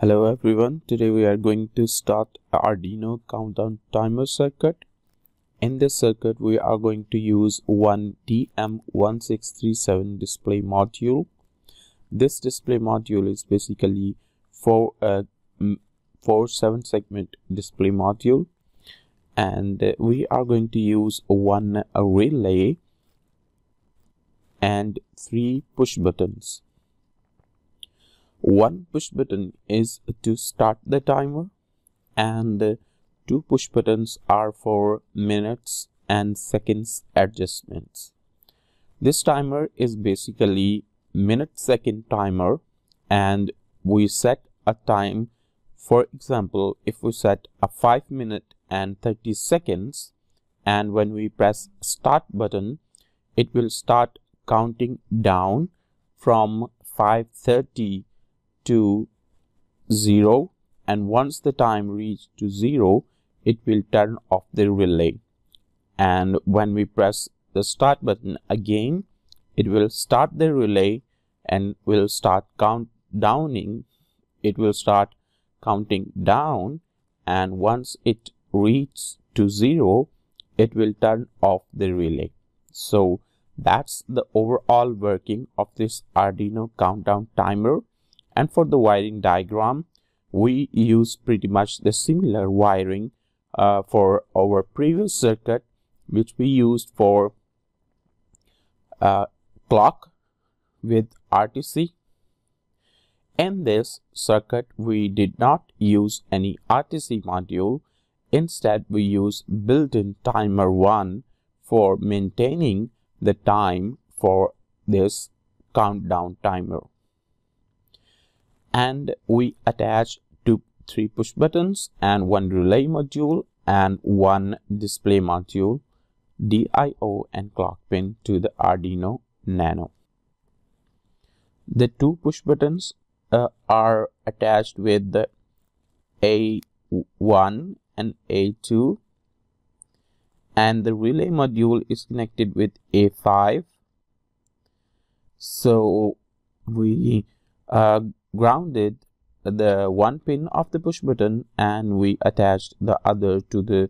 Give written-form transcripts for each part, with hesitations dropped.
Hello everyone, today we are going to start Arduino countdown timer circuit. In this circuit we are going to use one TM1637 display module. This display module is basically for 7-segment display module, and we are going to use one relay and 3 push buttons. One push button is to start the timer, and 2 push buttons are for minutes and seconds adjustments. This timer is basically minute-second timer, and we set a time. For example, if we set a 5 minute and 30 seconds, and when we press start button, it will start counting down from 5:30 to 0, and once the time reaches to 0, it will turn off the relay. And when we press the start button again, it will start the relay and will start countdowning. It will start counting down, and once it reaches to 0, it will turn off the relay. So that's the overall working of this Arduino countdown timer. And for the wiring diagram, we use pretty much the similar wiring for our previous circuit, which we used for clock with RTC. In this circuit, we did not use any RTC module. Instead, we use built-in TIMER1 for maintaining the time for this countdown timer. And we attach 3 push buttons and 1 relay module and 1 display module, DIO and clock pin to the Arduino Nano. The 2 push buttons are attached with the A1 and A2, and the relay module is connected with A5. So we grounded the one pin of the push button, and we attached the other to the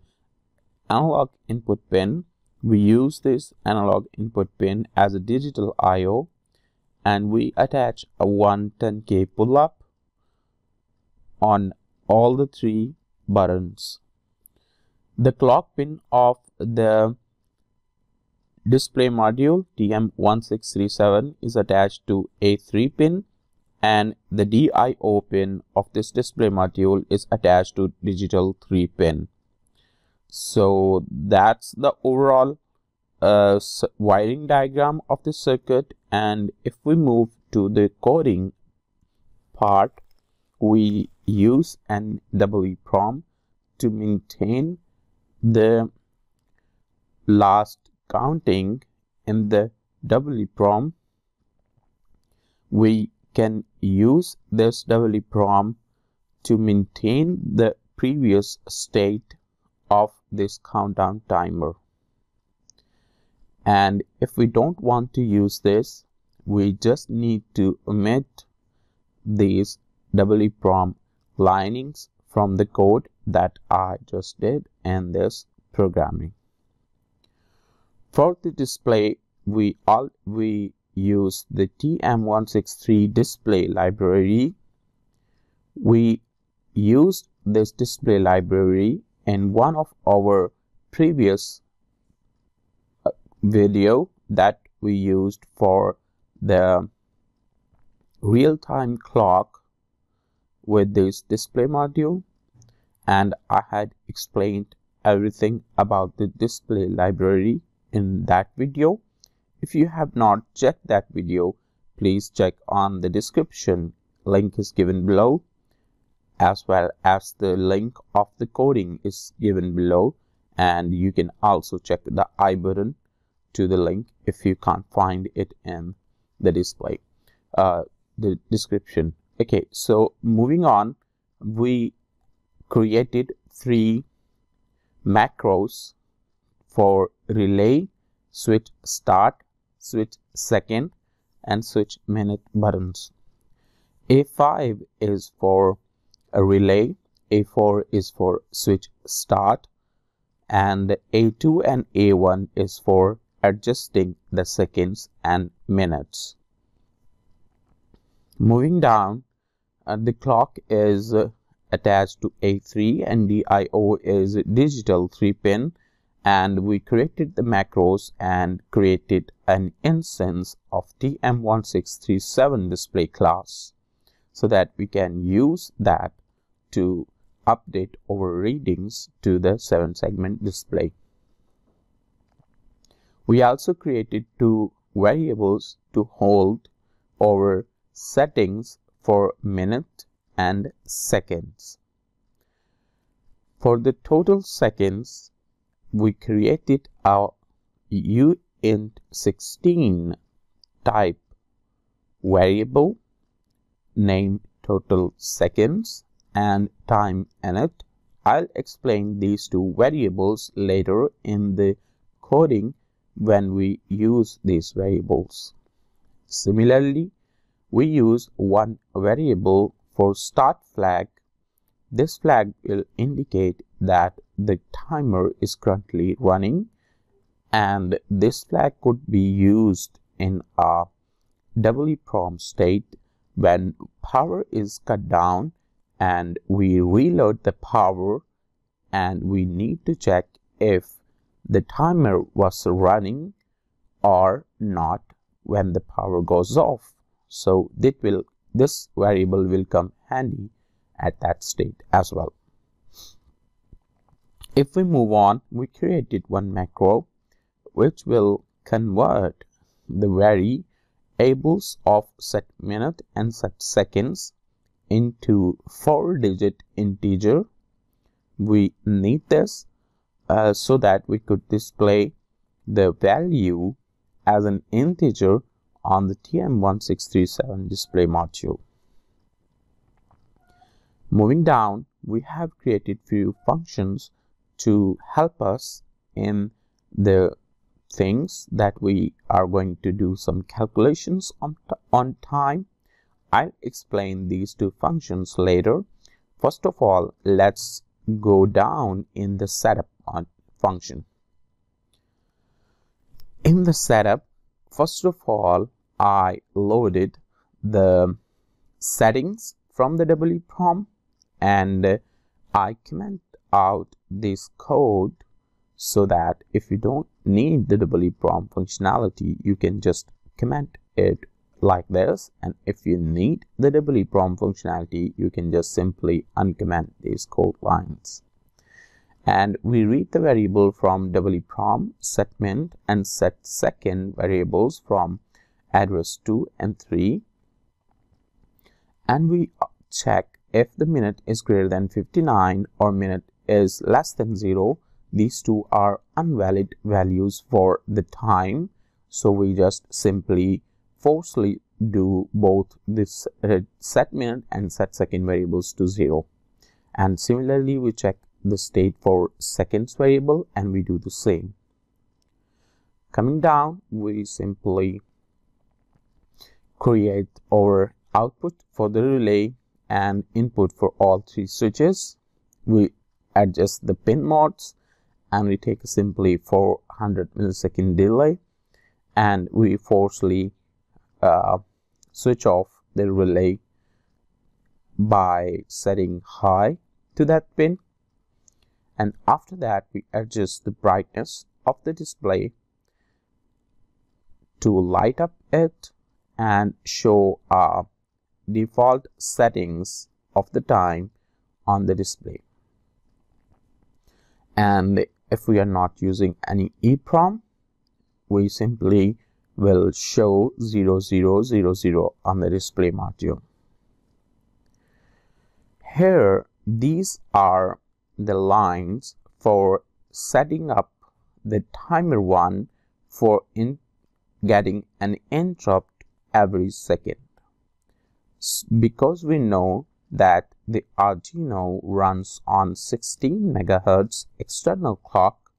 analog input pin. We use this analog input pin as a digital I/O, and we attach a 10K pull-up on all the 3 buttons. The clock pin of the display module TM1637 is attached to A3 pin, and the DIO pin of this display module is attached to digital 3 pin. So that's the overall wiring diagram of the circuit. And if we move to the coding part, we use an EEPROM to maintain the last counting. In the EEPROM, we can use this EEPROM to maintain the previous state of this countdown timer. And if we don't want to use this, we just need to omit these EEPROM linings from the code that I just did in this programming. For the display, we use the TM163 display library. We used this display library in one of our previous video that we used for the real-time clock with this display module, and I had explained everything about the display library in that video. If you have not checked that video, please check on the description. Link is given below, as well as the link of the coding is given below, and you can also check the I button to the link if you can't find it in the display, the description. Okay, so moving on, we created 3 macros for relay, switch start, switch second, and switch minute buttons. A5 is for a relay, A4 is for switch start, and A2 and A1 is for adjusting the seconds and minutes. Moving down, the clock is attached to A3 and the I/O is digital 3-pin, and we created the macros and created an instance of TM1637 display class so that we can use that to update our readings to the 7-segment display. We also created 2 variables to hold our settings for minute and seconds. For the total seconds, we created our uint16 type variable named total seconds and time init. I'll explain these 2 variables later in the coding when we use these variables. Similarly, we use 1 variable for start flag. This flag will indicate that the timer is currently running, and this flag could be used in a EEPROM state when power is cut down and we reload the power, and we need to check if the timer was running or not when the power goes off. So this variable will come handy at that state as well. If we move on, we created 1 macro which will convert the variables of set minute and set seconds into 4-digit integer. We need this so that we could display the value as an integer on the TM1637 display module. Moving down, we have created few functions to help us in the things that we are going to do some calculations on time. I'll explain these 2 functions later. First of all, let's go down in the setup function. In the setup, first of all, I loaded the settings from the EEPROM, and I comment out this code so that if you don't need the EEPROM functionality, you can just comment it like this, and if you need the EEPROM functionality, you can just simply uncomment these code lines. And we read the variable from EEPROM, setMinute and setSecond variables from address 2 and 3, and we check if the minute is greater than 59 or minute is less than 0. These 2 are invalid values for the time, so we just simply falsely do both this set minute and set second variables to 0. And similarly, we check the state for seconds variable and we do the same. Coming down, we simply create our output for the relay and input for all 3 switches. We adjust the pin modes and we take simply 400 millisecond delay, and we forcefully switch off the relay by setting high to that pin. And after that, we adjust the brightness of the display to light up it and show our default settings of the time on the display. And if we are not using any EEPROM, we simply will show 0000 on the display module. Here, these are the lines for setting up the TIMER1 for getting an interrupt every second. Because we know that the Arduino runs on 16 MHz external clock,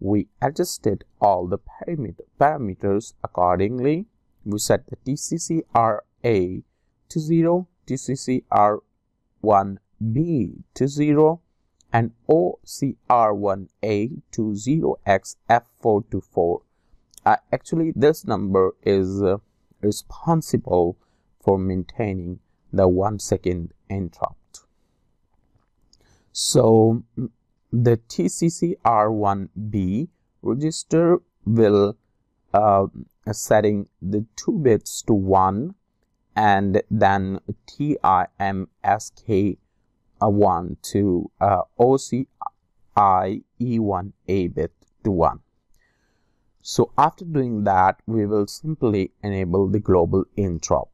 we adjusted all the parameters accordingly. We set the TCCRA to 0, TCCRB OCIE1B to 0 and OCR1A to 0xF4 to 4. Actually, this number is responsible for maintaining the 1 second interrupt. So the TCCR1B register will setting the 2 bits to 1 and then TIMSK1 to OCIE1A bit to 1. So after doing that, we will simply enable the global interrupt.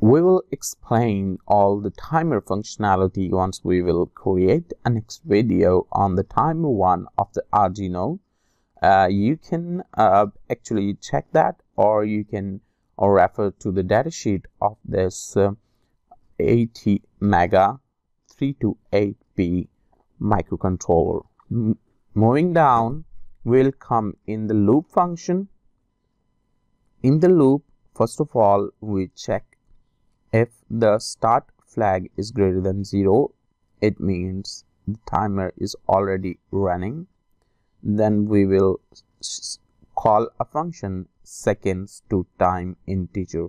We will explain all the timer functionality once we will create a next video on the TIMER1 of the Arduino. You can actually check that, or you can refer to the datasheet of this AT Mega 328P microcontroller. Moving down, will come in the loop function. In the loop, first of all, we check if the start flag is greater than 0, it means the timer is already running. Then we will call a function seconds to time integer.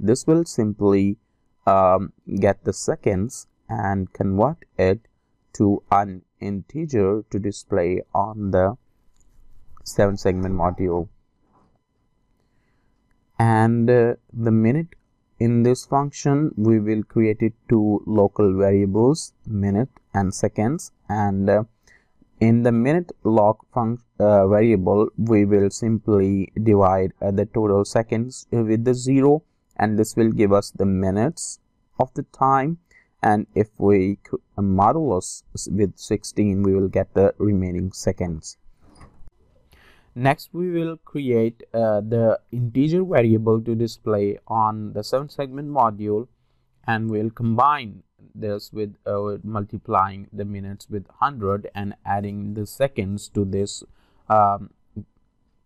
This will simply get the seconds and convert it to an integer to display on the 7-segment module. And the minute, in this function we will create it 2 local variables, minute and seconds, and in the minute log variable we will simply divide the total seconds with the 0, and this will give us the minutes of the time, and if we modulus with 16 we will get the remaining seconds. Next, we will create the integer variable to display on the 7-segment module, and we'll combine this with multiplying the minutes with 100 and adding the seconds to this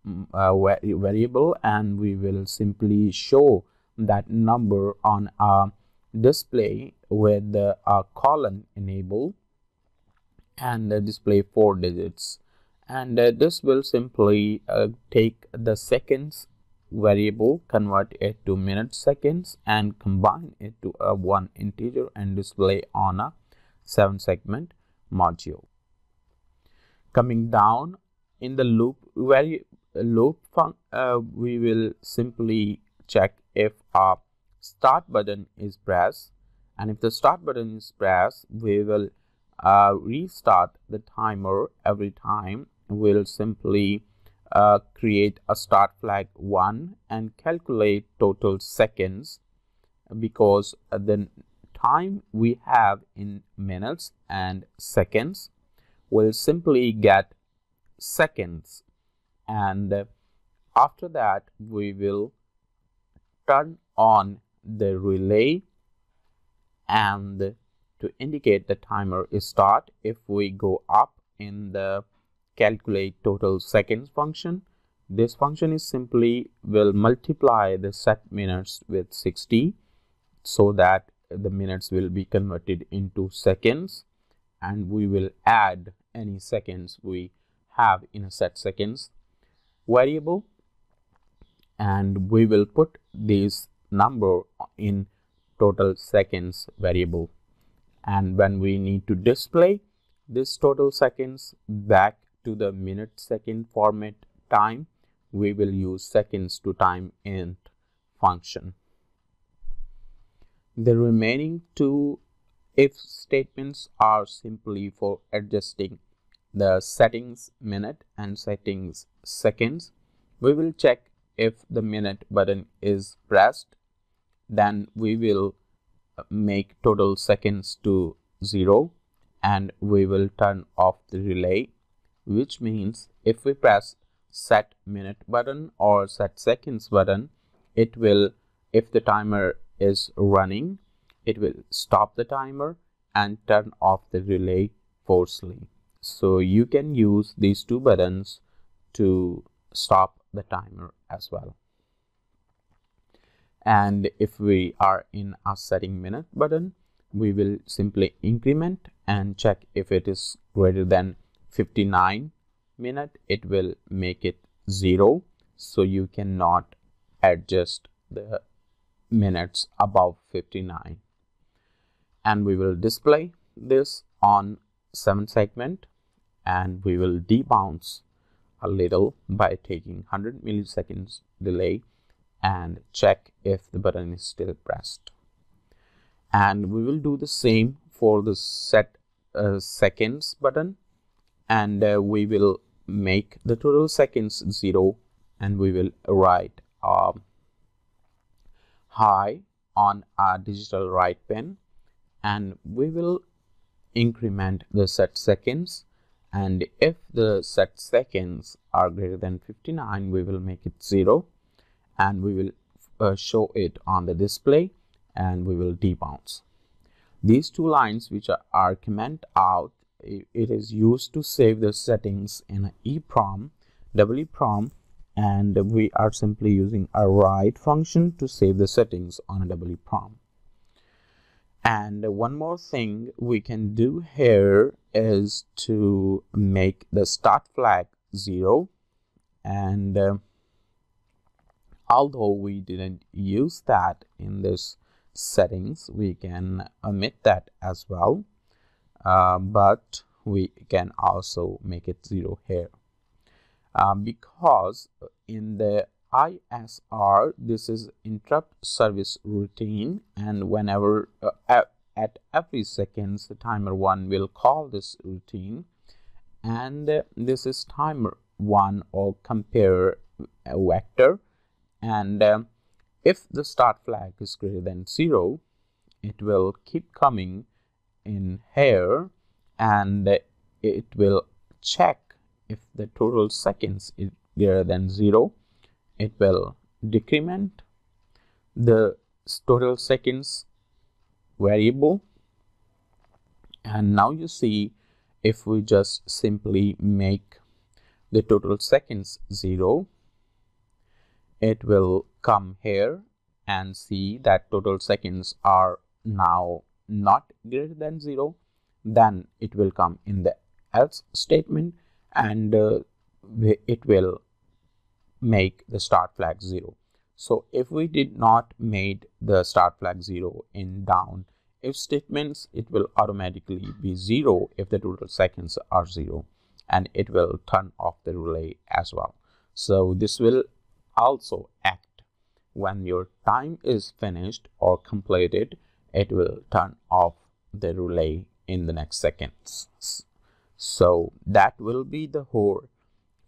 variable, and we will simply show that number on our display with a colon enable and display 4 digits. And this will simply take the seconds variable, convert it to minute seconds, and combine it to a 1 integer and display on a 7-segment module. Coming down in the loop we will simply check if our start button is pressed, and if the start button is pressed, we will restart the timer every time. We'll simply create a start flag 1 and calculate total seconds, because the time we have in minutes and seconds will simply get seconds, and after that we will turn on the relay and to indicate the timer is start. If we go up in the calculate total seconds function, this function is simply will multiply the set minutes with 60 so that the minutes will be converted into seconds, and we will add any seconds we have in a set seconds variable, and we will put this number in total seconds variable, and when we need to display this total seconds back to the minute second format time, we will use seconds to time int function. The remaining 2 if statements are simply for adjusting the settings minute and settings seconds. We will check if the minute button is pressed, then we will make total seconds to 0 and we will turn off the relay, which means if we press set minute button or set seconds button, it will, if the timer is running, it will stop the timer and turn off the relay forcefully. So you can use these 2 buttons to stop the timer as well. And if we are in our setting minute button, we will simply increment and check if it is greater than 59 minute, it will make it 0. So you cannot adjust the minutes above 59. And we will display this on 7 segment, and we will debounce a little by taking 100 milliseconds delay and check if the button is still pressed. And we will do the same for the set seconds button, and we will make the total seconds 0, and we will write high on our digital write pen, and we will increment the set seconds, and if the set seconds are greater than 59, we will make it 0, and we will show it on the display, and we will debounce. These two lines which are comment out, it is used to save the settings in EEPROM, EEPROM, and we are simply using a write function to save the settings on a EEPROM. And one more thing we can do here is to make the start flag 0, and although we didn't use that in this settings, we can omit that as well, but we can also make it 0 here, because in the ISR, this is interrupt service routine, and whenever at every seconds the timer 1 will call this routine, and this is timer 1 or compare vector, and if the start flag is greater than 0, it will keep coming in here, and it will check if the total seconds is greater than 0. It will decrement the total seconds variable, and now you see if we just simply make the total seconds 0, it will come here and see that total seconds are now not greater than 0. Then it will come in the else statement, and it will make the start flag 0. So if we did not made the start flag 0 in down if statements, it will automatically be 0 if the total seconds are 0, and it will turn off the relay as well. So this will also act when your time is finished or completed, it will turn off the relay in the next seconds. So that will be the whole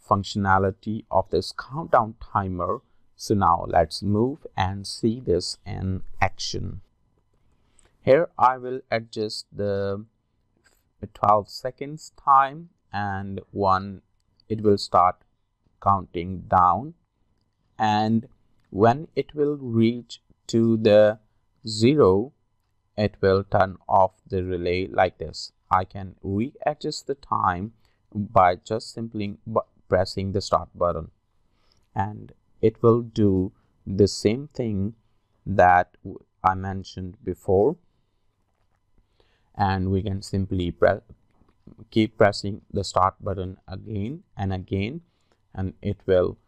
functionality of this countdown timer. So now let's move and see this in action. Here I will adjust the 12 seconds time, and it will start counting down, and when it will reach to the 0, it will turn off the relay like this. I can readjust the time by just simply pressing the start button, and it will do the same thing that I mentioned before, and we can simply keep pressing the start button again and again, and it will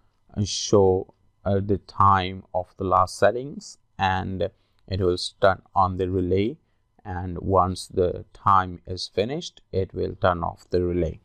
show the time of the last settings, and it will turn on the relay, and once the time is finished, it will turn off the relay.